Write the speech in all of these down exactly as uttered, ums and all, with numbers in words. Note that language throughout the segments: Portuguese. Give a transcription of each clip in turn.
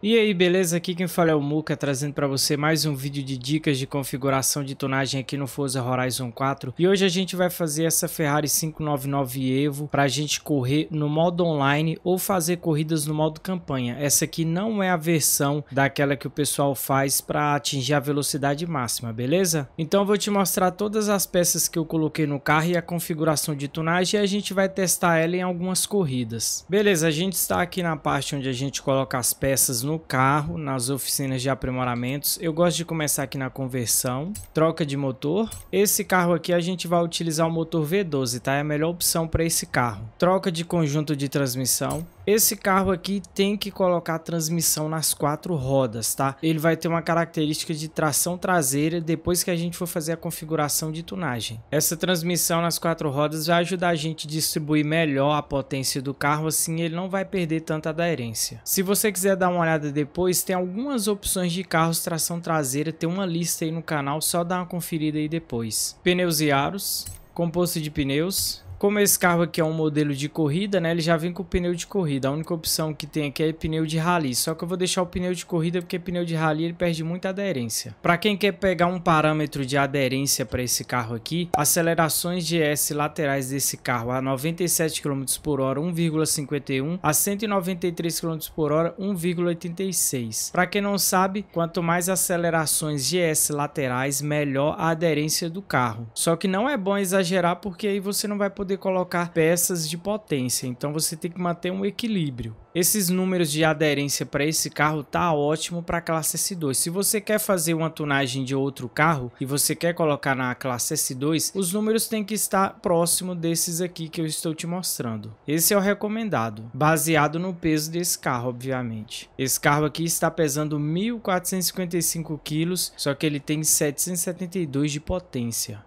E aí, beleza? Aqui quem fala é o Muka, trazendo para você mais um vídeo de dicas de configuração de tonagem aqui no Forza Horizon quatro. E hoje a gente vai fazer essa Ferrari quinhentos e noventa e nove Evo para a gente correr no modo online ou fazer corridas no modo campanha. Essa aqui não é a versão daquela que o pessoal faz para atingir a velocidade máxima, beleza? Então eu vou te mostrar todas as peças que eu coloquei no carro e a configuração de tonagem, e a gente vai testar ela em algumas corridas. Beleza, a gente está aqui na parte onde a gente coloca as peças no no carro, nas oficinas de aprimoramentos. Eu gosto de começar aqui na conversão, troca de motor. Esse carro aqui a gente vai utilizar o motor V doze, tá? É a melhor opção para esse carro. Troca de conjunto de transmissão. Esse carro aqui tem que colocar a transmissão nas quatro rodas, tá? Ele vai ter uma característica de tração traseira depois que a gente for fazer a configuração de tunagem. Essa transmissão nas quatro rodas vai ajudar a gente a distribuir melhor a potência do carro, assim ele não vai perder tanta aderência. Se você quiser dar uma olhada depois, tem algumas opções de carros tração traseira, tem uma lista aí no canal, só dá uma conferida aí depois. Pneus e aros, composto de pneus. Como esse carro aqui é um modelo de corrida, né, ele já vem com pneu de corrida. A única opção que tem aqui é pneu de rally. Só que eu vou deixar o pneu de corrida porque pneu de rally ele perde muita aderência. Para quem quer pegar um parâmetro de aderência para esse carro aqui, acelerações G S laterais desse carro a noventa e sete quilômetros por hora, um vírgula cinquenta e um, a cento e noventa e três quilômetros por hora, um vírgula oitenta e seis. Para quem não sabe, quanto mais acelerações G S laterais, melhor a aderência do carro. Só que não é bom exagerar porque aí você não vai poder colocar peças de potência, então você tem que manter um equilíbrio. Esses números de aderência para esse carro tá ótimo para a classe S dois. Se você quer fazer uma tunagem de outro carro e você quer colocar na classe S dois, os números tem que estar próximo desses aqui que eu estou te mostrando. Esse é o recomendado, baseado no peso desse carro, obviamente. Esse carro aqui está pesando mil quatrocentos e cinquenta e cinco quilos, só que ele tem setecentos e setenta e dois de potência.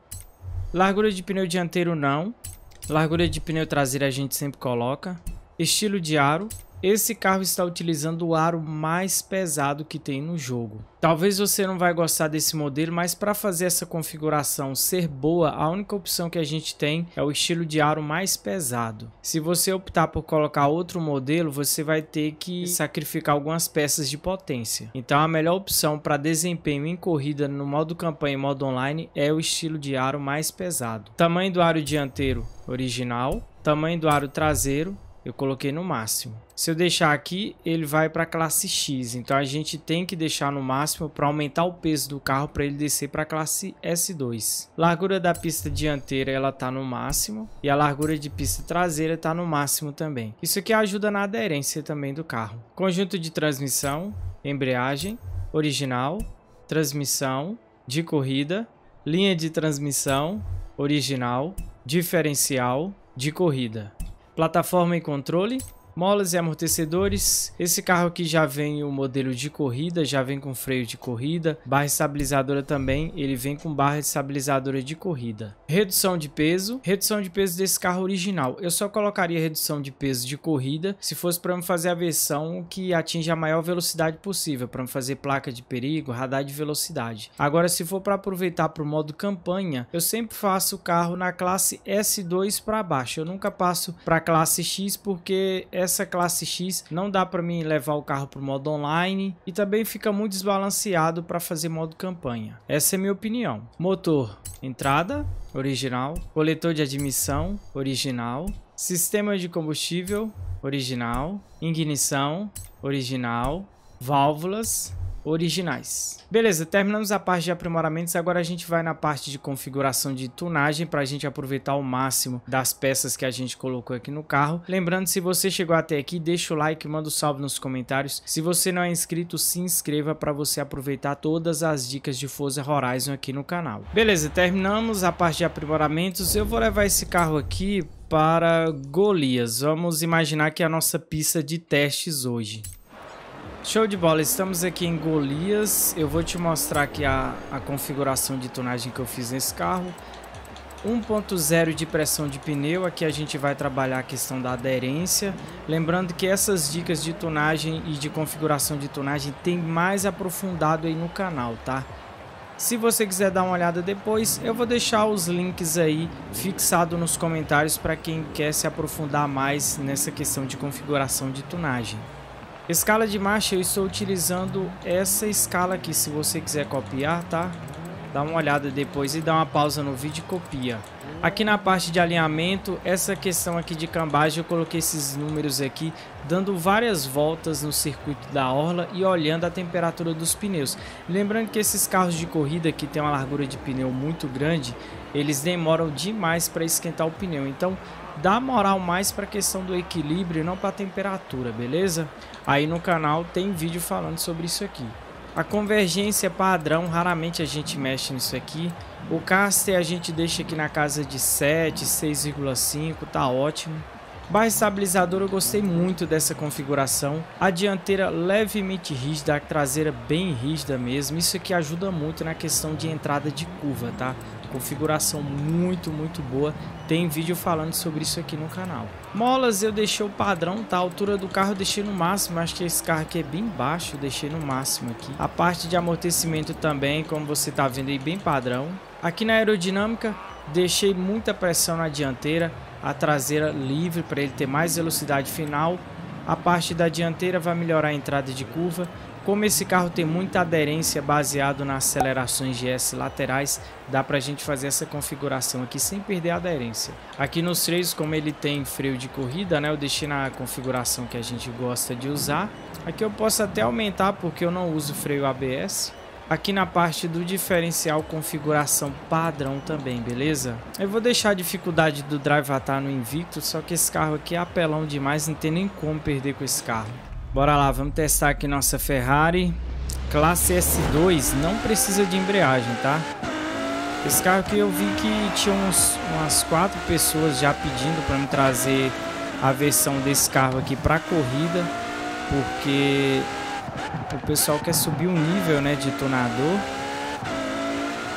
Largura de pneu dianteiro não. Largura de pneu traseiro a gente sempre coloca. Estilo de aro. Esse carro está utilizando o aro mais pesado que tem no jogo. Talvez você não vai gostar desse modelo, mas para fazer essa configuração ser boa, a única opção que a gente tem é o estilo de aro mais pesado. Se você optar por colocar outro modelo, você vai ter que sacrificar algumas peças de potência. Então a melhor opção para desempenho em corrida no modo campanha e modo online é o estilo de aro mais pesado. Tamanho do aro dianteiro original. Tamanho do aro traseiro eu coloquei no máximo. Se eu deixar aqui, ele vai para a classe X, então a gente tem que deixar no máximo para aumentar o peso do carro para ele descer para a classe S dois. Largura da pista dianteira ela tá no máximo e a largura de pista traseira tá no máximo também. Isso aqui ajuda na aderência também do carro. Conjunto de transmissão, embreagem, original, transmissão, de corrida, linha de transmissão, original, diferencial, de corrida. Plataforma e controle, molas e amortecedores. Esse carro aqui já vem o modelo de corrida, já vem com freio de corrida, barra estabilizadora também, ele vem com barra estabilizadora de corrida. Redução de peso, redução de peso desse carro original. Eu só colocaria redução de peso de corrida se fosse para eu fazer a versão que atinge a maior velocidade possível, para eu fazer placa de perigo, radar de velocidade. Agora, se for para aproveitar para o modo campanha, eu sempre faço o carro na classe S dois para baixo. Eu nunca passo para a classe X porque essa classe X não dá para mim levar o carro para o modo online e também fica muito desbalanceado para fazer modo campanha. Essa é minha opinião. Motor, entrada, original. Coletor de admissão, original. Sistema de combustível, original. Ignição, original. Válvulas, originais. Beleza, terminamos a parte de aprimoramentos, agora a gente vai na parte de configuração de tunagem para a gente aproveitar ao máximo das peças que a gente colocou aqui no carro. Lembrando, se você chegou até aqui, deixa o like, manda um salve nos comentários. Se você não é inscrito, se inscreva para você aproveitar todas as dicas de Forza Horizon aqui no canal. Beleza, terminamos a parte de aprimoramentos. Eu vou levar esse carro aqui para Golias. Vamos imaginar que é a nossa pista de testes hoje. Show de bola, estamos aqui em Golias. Eu vou te mostrar aqui a, a configuração de tonagem que eu fiz nesse carro. um ponto zero de pressão de pneu, aqui a gente vai trabalhar a questão da aderência. Lembrando que essas dicas de tonagem e de configuração de tonagem tem mais aprofundado aí no canal, tá? Se você quiser dar uma olhada depois, eu vou deixar os links aí fixado nos comentários para quem quer se aprofundar mais nessa questão de configuração de tonagem. Escala de marcha, eu estou utilizando essa escala aqui. Se você quiser copiar, tá? Dá uma olhada depois e dá uma pausa no vídeo e copia. Aqui na parte de alinhamento, essa questão aqui de cambagem, eu coloquei esses números aqui, dando várias voltas no circuito da orla e olhando a temperatura dos pneus. Lembrando que esses carros de corrida que tem uma largura de pneu muito grande, eles demoram demais para esquentar o pneu. Então, dá moral mais para a questão do equilíbrio, não para a temperatura, beleza? Aí no canal tem vídeo falando sobre isso aqui. A convergência padrão, raramente a gente mexe nisso aqui. O caster a gente deixa aqui na casa de sete, seis vírgula cinco, tá ótimo. Barra estabilizadora, eu gostei muito dessa configuração. A dianteira levemente rígida, a traseira bem rígida mesmo. Isso aqui ajuda muito na questão de entrada de curva, tá? Configuração muito, muito boa. Tem vídeo falando sobre isso aqui no canal. Molas eu deixei o padrão, tá? A altura do carro eu deixei no máximo. Acho que esse carro aqui é bem baixo, eu deixei no máximo aqui. A parte de amortecimento também, como você tá vendo aí, bem padrão. Aqui na aerodinâmica, deixei muita pressão na dianteira, a traseira livre para ele ter mais velocidade final. A parte da dianteira vai melhorar a entrada de curva. Como esse carro tem muita aderência baseado nas acelerações G S laterais, dá pra gente fazer essa configuração aqui sem perder a aderência. Aqui nos freios, como ele tem freio de corrida, né, eu deixei na configuração que a gente gosta de usar. Aqui eu posso até aumentar porque eu não uso freio A B S. Aqui na parte do diferencial, configuração padrão também, beleza? Eu vou deixar a dificuldade do Drive Atar no Invicto, só que esse carro aqui é apelão demais, não tem nem como perder com esse carro. Bora lá, vamos testar aqui nossa Ferrari classe S dois, não precisa de embreagem, tá? Esse carro aqui eu vi que tinha uns, umas quatro pessoas já pedindo para me trazer a versão desse carro aqui para corrida, porque o pessoal quer subir um nível, né, de tonador.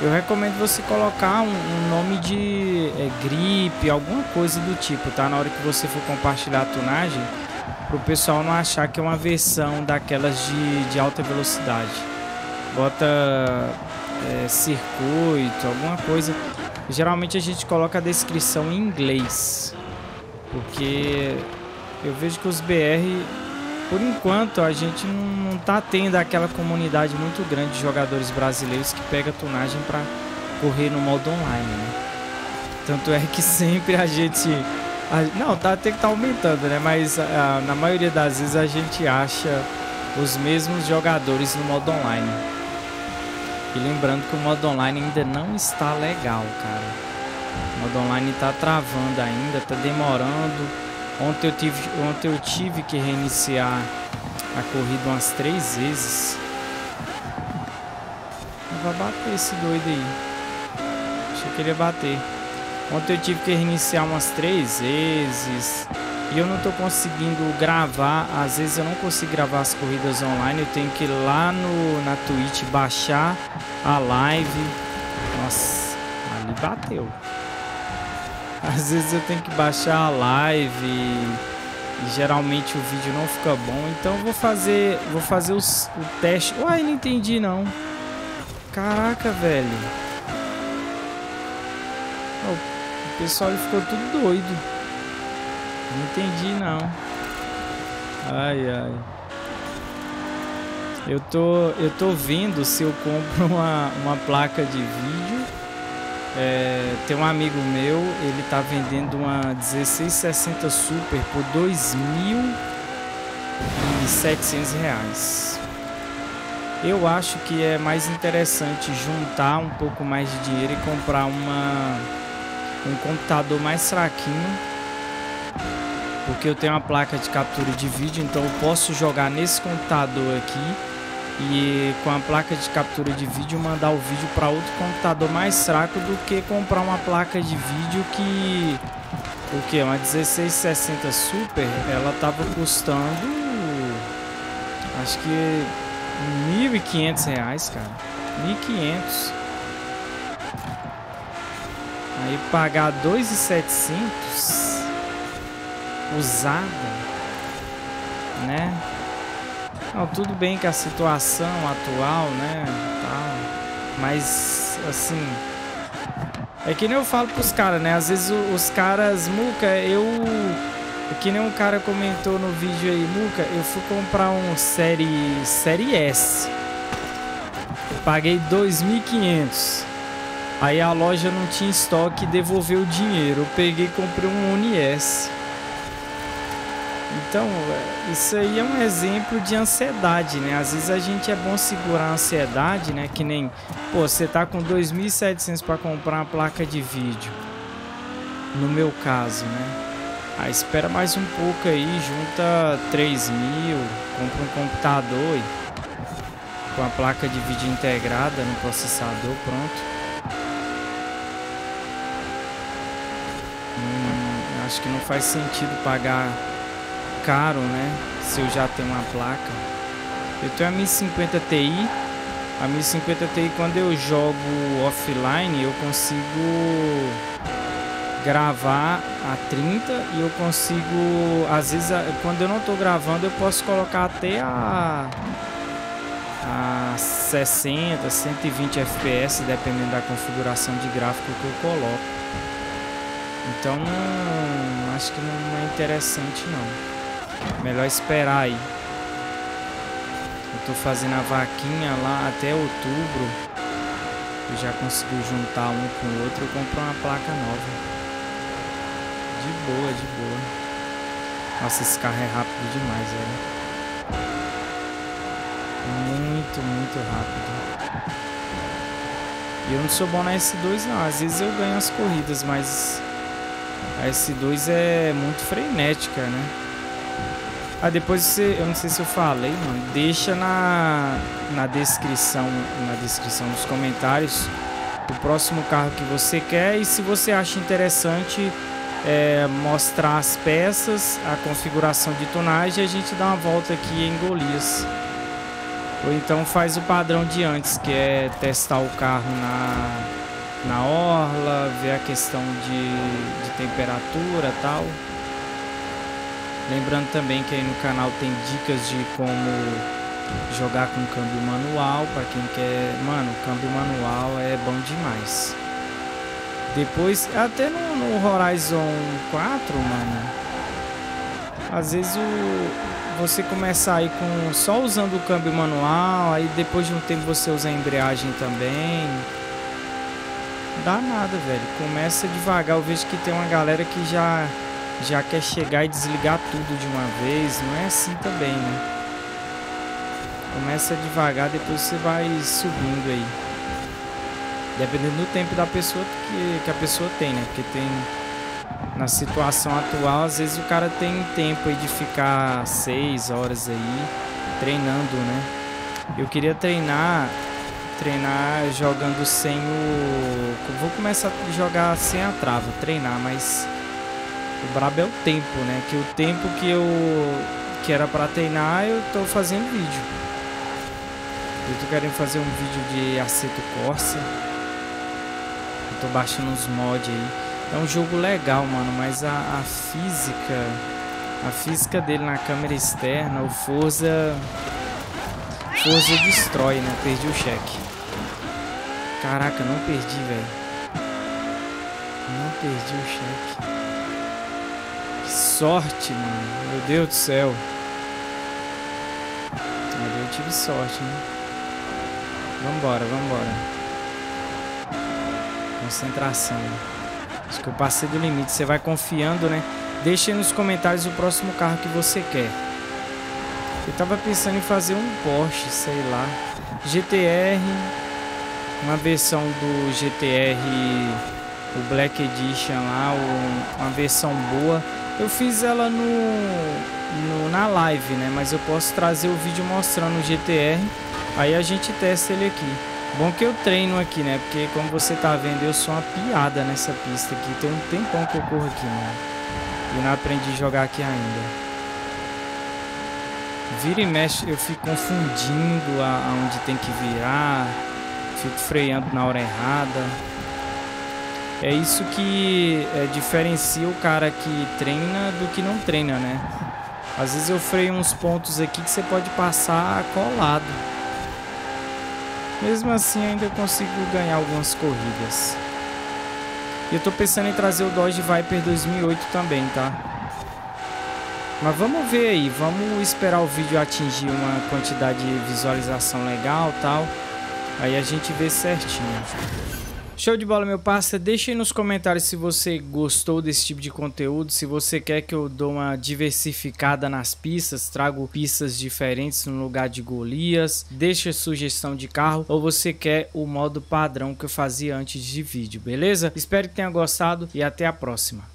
Eu recomendo você colocar um, um nome de é, gripe, alguma coisa do tipo, tá? Na hora que você for compartilhar a tonagem, para o pessoal não achar que é uma versão daquelas de, de alta velocidade. Bota é, circuito, alguma coisa. Geralmente a gente coloca a descrição em inglês, porque eu vejo que os B R, por enquanto, a gente não, não tá tendo aquela comunidade muito grande de jogadores brasileiros que pega tunagem para correr no modo online, né? Tanto é que sempre a gente... Não, tá, tem que estar tá aumentando, né? Mas a, na maioria das vezes a gente acha os mesmos jogadores no modo online. E lembrando que o modo online ainda não está legal, cara. O modo online tá travando ainda, tá demorando. Ontem eu tive, ontem eu tive que reiniciar a corrida umas três vezes. Vai bater esse doido aí. Achei que ele ia bater. Ontem eu tive que reiniciar umas três vezes e eu não tô conseguindo gravar. Às vezes eu não consigo gravar as corridas online, eu tenho que ir lá no, na Twitch baixar a live. Nossa, ali bateu. Às vezes eu tenho que baixar a live e, e geralmente o vídeo não fica bom. Então eu vou fazer, vou fazer os, o teste. Uai, não entendi não. Caraca, velho. O pessoal ficou tudo doido. Não entendi não. Ai, ai. Eu tô, eu tô vendo se eu compro uma, uma placa de vídeo. É, tem um amigo meu, ele tá vendendo uma dezesseis sessenta Super por dois mil e setecentos reais. Eu acho que é mais interessante juntar um pouco mais de dinheiro e comprar uma... um computador mais fraquinho, porque eu tenho uma placa de captura de vídeo, então eu posso jogar nesse computador aqui e com a placa de captura de vídeo mandar o vídeo para outro computador mais fraco do que comprar uma placa de vídeo que o que uma dezesseis sessenta Super, ela tava custando acho que mil e quinhentos reais, cara, mil e quinhentos. Aí pagar dois mil e setecentos usada, né? Não, tudo bem que a situação atual, né, tal, mas assim, é que nem eu falo pros caras, né? Às vezes os caras, muca, eu que nem um cara comentou no vídeo aí, Luca, eu fui comprar um série, série S. Paguei dois mil e quinhentos. Aí a loja não tinha estoque e devolveu o dinheiro. Eu peguei e comprei um Unis. Então, isso aí é um exemplo de ansiedade, né? Às vezes a gente é bom segurar a ansiedade, né? Que nem, pô, você tá com dois mil e setecentos para comprar uma placa de vídeo. No meu caso, né? Aí espera mais um pouco aí, junta três mil, compra um computador com a placa de vídeo integrada no processador, pronto. Hum, acho que não faz sentido pagar caro, né? Se eu já tenho uma placa. Eu tenho a mil e cinquenta Ti. A mil e cinquenta Ti, quando eu jogo offline, eu consigo gravar a trinta e eu consigo, às vezes, quando eu não tô gravando, eu posso colocar até a, a sessenta, cento e vinte F P S, dependendo da configuração de gráfico que eu coloco. Então, não, acho que não é interessante, não. Melhor esperar aí. Eu tô fazendo a vaquinha lá até outubro. Eu já consegui juntar um com o outro. Eu compro uma placa nova. De boa, de boa. Nossa, esse carro é rápido demais, velho. Muito, muito rápido. E eu não sou bom na S dois, não. Às vezes eu ganho as corridas, mas a S dois é muito frenética, né? Ah, depois você, eu não sei se eu falei, mano, deixa na, na descrição, na descrição dos comentários o próximo carro que você quer e se você acha interessante é, mostrar as peças, a configuração de tonagem, a gente dá uma volta aqui em Golias. Ou então faz o padrão de antes, que é testar o carro na, na orla, ver a questão de, de temperatura e tal. Lembrando também que aí no canal tem dicas de como jogar com câmbio manual, para quem quer... Mano, câmbio manual é bom demais. Depois, até no, no Horizon quatro, mano, às vezes o, você começa aí com só usando o câmbio manual, aí depois de um tempo você usa a embreagem também. Não dá nada, velho. Começa devagar. Eu vejo que tem uma galera que já... já quer chegar e desligar tudo de uma vez. Não é assim também, né? Começa devagar, depois você vai subindo aí, dependendo do tempo da pessoa que, que a pessoa tem, né? Porque tem, na situação atual, às vezes o cara tem tempo aí de ficar seis horas aí treinando, né? Eu queria treinar Treinar jogando sem o... Vou começar a jogar sem a trava, treinar, mas o brabo é o tempo, né? Que o tempo que eu que era pra treinar, eu tô fazendo vídeo. Eu tô querendo fazer um vídeo de Aceto Corsa. Eu tô baixando uns mods aí. É um jogo legal, mano, mas a, a física... A física dele na câmera externa, o Forza... Forza destrói, né? Perdi o cheque. Caraca, não perdi, velho. Não perdi o cheque. Que sorte, mano. Meu Deus do céu. Eu tive sorte, né? Vambora, vambora. Concentração. Acho que eu passei do limite. Você vai confiando, né? Deixa aí nos comentários o próximo carro que você quer. Eu tava pensando em fazer um Porsche, sei lá. G T R. Uma versão do G T R, o Black Edition lá. Uma versão boa. Eu fiz ela no, no, na live, né? Mas eu posso trazer o vídeo mostrando o G T R. Aí a gente testa ele aqui. Bom que eu treino aqui, né? Porque como você tá vendo, eu sou uma piada nessa pista aqui. Tem um tempão que eu corro aqui, né? E não aprendi a jogar aqui ainda. Vira e mexe, eu fico confundindo a, aonde tem que virar. Fico freando na hora errada. É isso que é, diferencia o cara que treina do que não treina, né? Às vezes eu freio uns pontos aqui que você pode passar colado. Mesmo assim, ainda eu consigo ganhar algumas corridas. E eu tô pensando em trazer o Dodge Viper dois mil e oito também, tá? Mas vamos ver aí, vamos esperar o vídeo atingir uma quantidade de visualização legal e tal. Aí a gente vê certinho. Show de bola, meu parça. Deixa aí nos comentários se você gostou desse tipo de conteúdo, se você quer que eu dou uma diversificada nas pistas, trago pistas diferentes no lugar de Golias, deixa sugestão de carro, ou você quer o modo padrão que eu fazia antes de vídeo, beleza? Espero que tenha gostado e até a próxima.